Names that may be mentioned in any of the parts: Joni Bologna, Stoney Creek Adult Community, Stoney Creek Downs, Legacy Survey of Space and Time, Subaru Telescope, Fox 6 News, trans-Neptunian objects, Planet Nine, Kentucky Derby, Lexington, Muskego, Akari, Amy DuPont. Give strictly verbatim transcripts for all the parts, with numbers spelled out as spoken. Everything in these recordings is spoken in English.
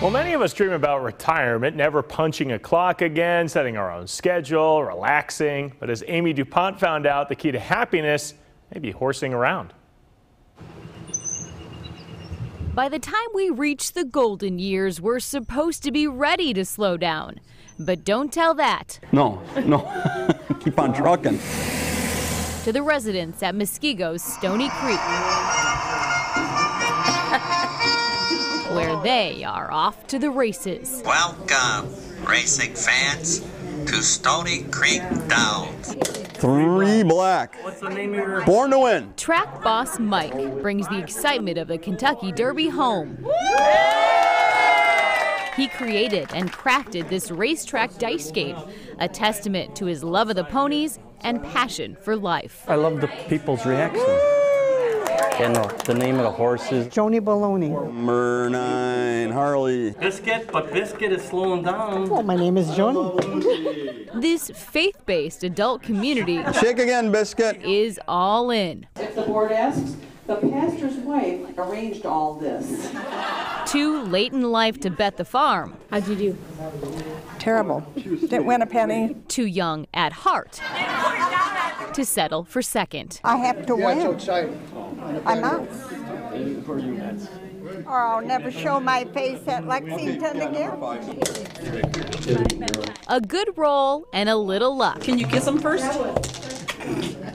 Well, many of us dream about retirement, never punching a clock again, setting our own schedule, relaxing. But as Amy DuPont found out, the key to happiness may be horsing around. By the time we reach the golden years, we're supposed to be ready to slow down. But don't tell that. No, no. Keep on trucking. To the residents at Muskego's Stoney Creek, where they are off to the races. Welcome, racing fans, to Stoney Creek Downs. Three black. What's the name of your... Born to win. Track boss Mike brings the excitement of the Kentucky Derby home. He created and crafted this racetrack dice game, a testament to his love of the ponies and passion for life. I love the people's reaction. And the, the name of the horses. Joni Bologna. Number nine, Harley. Biscuit, but Biscuit is slowing down. Well, my name is Joni. This faith-based adult community. Shake again, Biscuit. Is all in. If the board asks, the pastor's wife arranged all this. Too late in life to bet the farm. How'd you do? Terrible. Didn't win a penny. Too young at heart to settle for second. I have to win. I'm out. Or I'll never show my face at Lexington again. A good roll and a little luck. Can you kiss them first?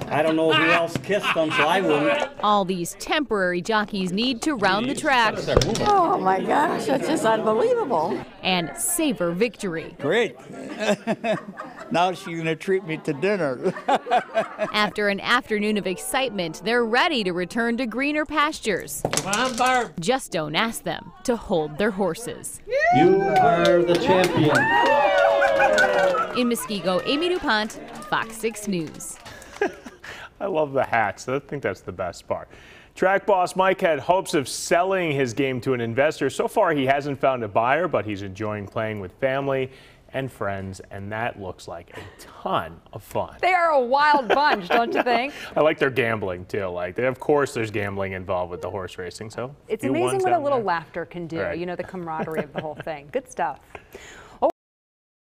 I don't know who else kissed them, so I wouldn't. All these temporary jockeys need to round the track. Oh my gosh, that's just unbelievable. And savor victory. Great. Now she's gonna treat me to dinner. After an afternoon of excitement, they're ready to return to greener pastures. Come on, Barb. Just don't ask them to hold their horses. You are the champion. In Muskego, Amy DuPont, Fox six News. I love the hats. I think that's the best part. Track boss Mike had hopes of selling his game to an investor. So far, he hasn't found a buyer, but he's enjoying playing with family and friends, and that looks like a ton of fun. They are a wild bunch, don't you think? I like their gambling, too. Like, they, of course, there's gambling involved with the horse racing. So it's amazing what a little there. laughter can do, right. You know, the camaraderie of the whole thing. Good stuff.